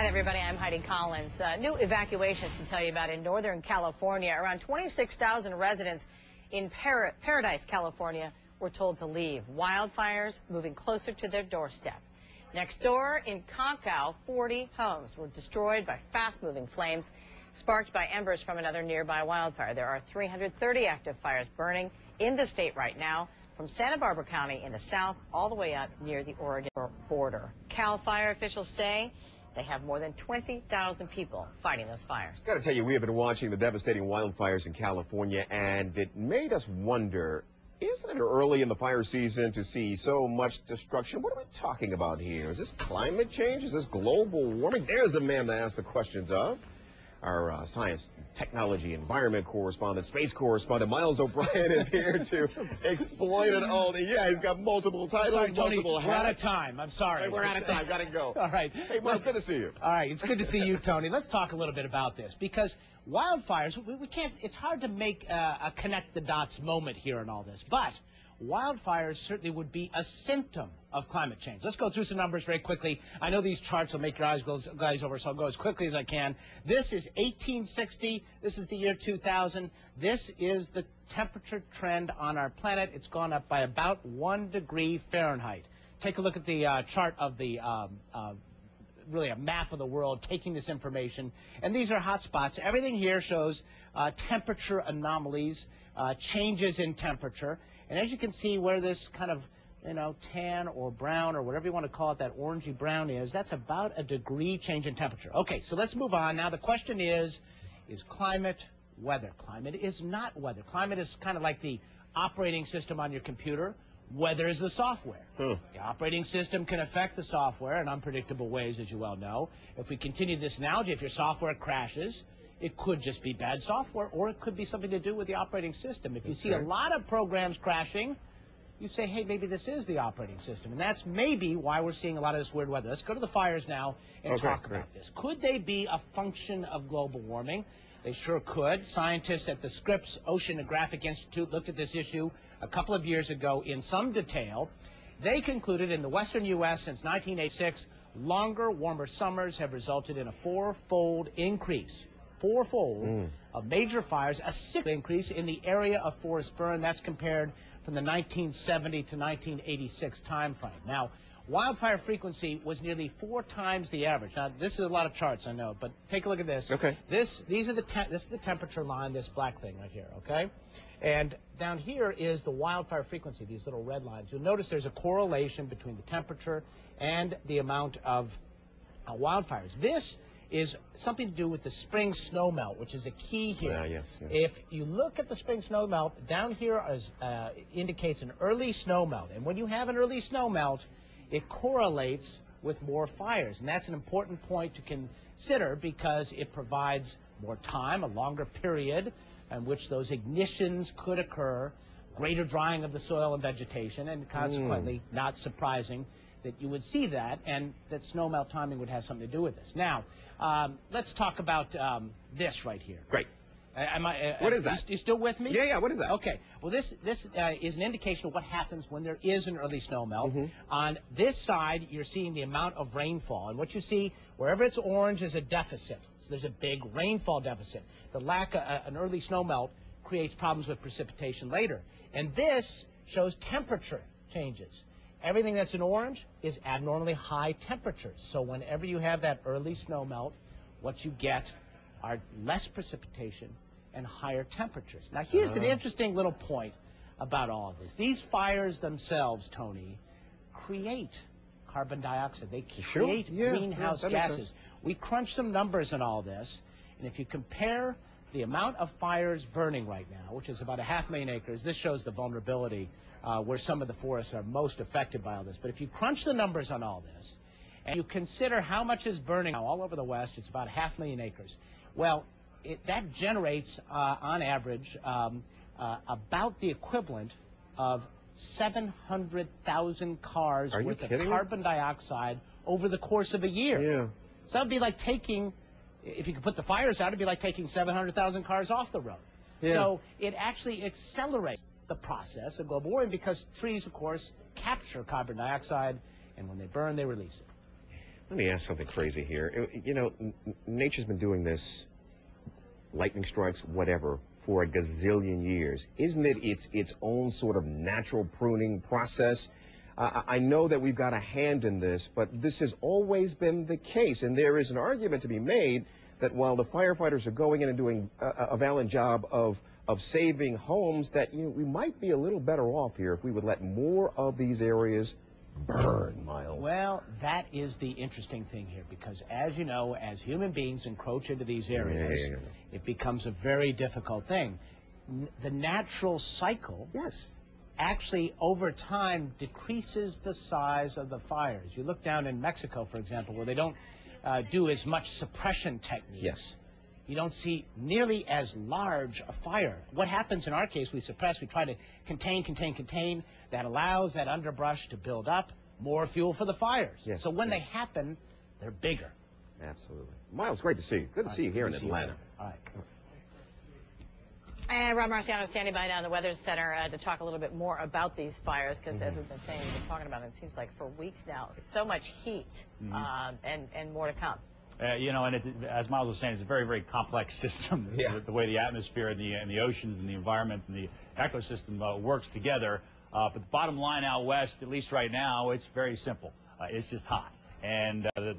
Hi, everybody. I'm Heidi Collins. New evacuations to tell you about in Northern California. Around 26,000 residents in Paradise, California, were told to leave. Wildfires moving closer to their doorstep. Next door in Concow, 40 homes were destroyed by fast-moving flames sparked by embers from another nearby wildfire. There are 330 active fires burning in the state right now, from Santa Barbara County in the south all the way up near the Oregon border. Cal Fire officials say they have more than 20,000 people fighting those fires. Got to tell you, we have been watching the devastating wildfires in California, and it made us wonder, isn't it early in the fire season to see so much destruction? What are we talking about here? Is this climate change? Is this global warming? There's the man to ask the questions of. Our science, technology, environment correspondent, space correspondent, Miles O'Brien is here to exploit it all. Yeah, he's got multiple titles, sorry, Tony, multiple hats. We're out of time. I'm sorry. Hey, we're out of time. Got to go. All right. Hey, Miles, good to see you. All right. It's good to see you, Tony. Let's talk a little bit about this, because wildfires, we can't, it's hard to make a connect the dots moment here in all this, but wildfires certainly would be a symptom of climate change. Let's go through some numbers very quickly. I know these charts will make your eyes glaze over, so I'll go as quickly as I can. This is 1860. This is the year 2000. This is the temperature trend on our planet. It's gone up by about 1 degree Fahrenheit. Take a look at the chart of the really a map of the world taking this information, and these are hot spots. Everything here shows temperature anomalies, changes in temperature, and as you can see where this kind of, you know, tan or brown or whatever you want to call it, that orangey brown is, that's about a degree change in temperature. Okay, so let's move on. Now the question is climate weather? Climate is not weather. Climate is kind of like the operating system on your computer. Weather is the software. The operating system can affect the software in unpredictable ways, as you well know. If we continue this analogy, if your software crashes, it could just be bad software, or it could be something to do with the operating system. If you see a lot of programs crashing, you say, hey, maybe this is the operating system. And that's maybe why we're seeing a lot of this weird weather. Let's go to the fires now and talk about this. Could they be a function of global warming? They sure could. Scientists at the Scripps Oceanographic Institute looked at this issue a couple of years ago in some detail. They concluded in the western U.S. since 1986, longer, warmer summers have resulted in a fourfold increase of major fires, a sixth increase in the area of forest burn. That's compared from the 1970 to 1986 time frame. Now, wildfire frequency was nearly 4 times the average. Now, this is a lot of charts, I know, but take a look at this. Okay. This is the temperature line, this black thing right here, okay? And down here is the wildfire frequency, these little red lines. You'll notice there's a correlation between the temperature and the amount of wildfires. This is something to do with the spring snowmelt, which is a key here. If you look at the spring snowmelt, down here is, indicates an early snowmelt. And when you have an early snowmelt, it correlates with more fires, and that's an important point to consider because it provides more time, a longer period in which those ignitions could occur, greater drying of the soil and vegetation, and consequently, not surprising that you would see that, and that snowmelt timing would have something to do with this. Now, let's talk about this right here. Great. What is that? You still with me? Yeah, yeah. What is that? Okay. Well, this is an indication of what happens when there is an early snowmelt. On this side, you're seeing the amount of rainfall. And what you see, wherever it's orange, is a deficit. So there's a big rainfall deficit. The lack of an early snowmelt creates problems with precipitation later. And this shows temperature changes. Everything that's in orange is abnormally high temperatures. So whenever you have that early snowmelt, what you get are less precipitation and higher temperatures. Now, here's an interesting little point about all of this. These fires themselves, Tony, create carbon dioxide. They create greenhouse gases. We crunch some numbers on all this, and if you compare the amount of fires burning right now, which is about 500,000 acres, this shows the vulnerability where some of the forests are most affected by all this. But if you crunch the numbers on all this, and you consider how much is burning now all over the West, it's about 500,000 acres. Well, that generates, on average, about the equivalent of 700,000 cars worth of carbon dioxide over the course of a year. Yeah. So that would be like taking, if you could put the fires out, it'd be like taking 700,000 cars off the road. Yeah. So it actually accelerates the process of global warming because trees, of course, capture carbon dioxide, and when they burn, they release it. Let me ask something crazy here. You know, nature's been doing this, lightning strikes, whatever, for a gazillion years. Isn't it its own sort of natural pruning process? I know that we've got a hand in this, but this has always been the case, and there is an argument to be made that while the firefighters are going in and doing a valiant job of saving homes, that we might be a little better off here if we would let more of these areas burn, Miles. Well, that is the interesting thing here, because as you know, as human beings encroach into these areas, it becomes a very difficult thing. The natural cycle, yes, actually over time decreases the size of the fires. You look down in Mexico, for example, where they don't do as much suppression techniques. Yes. You don't see nearly as large a fire. What happens in our case, we suppress, we try to contain. That allows that underbrush to build up, more fuel for the fires. Yes, so when they happen, they're bigger. Absolutely. Miles, great to see you. Good to see you here in Atlanta. All right. And Rob Marciano standing by now in the Weather Center to talk a little bit more about these fires, because as we've been saying, we've been talking about it, seems like for weeks now, so much heat and more to come. You know, and it's, as Miles was saying, it's a very, very complex system. Yeah. The way the atmosphere and the oceans and the environment and the ecosystem works together. But the bottom line out west, at least right now, it's very simple. It's just hot, and